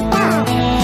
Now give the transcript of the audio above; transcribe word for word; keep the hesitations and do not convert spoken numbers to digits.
Stop.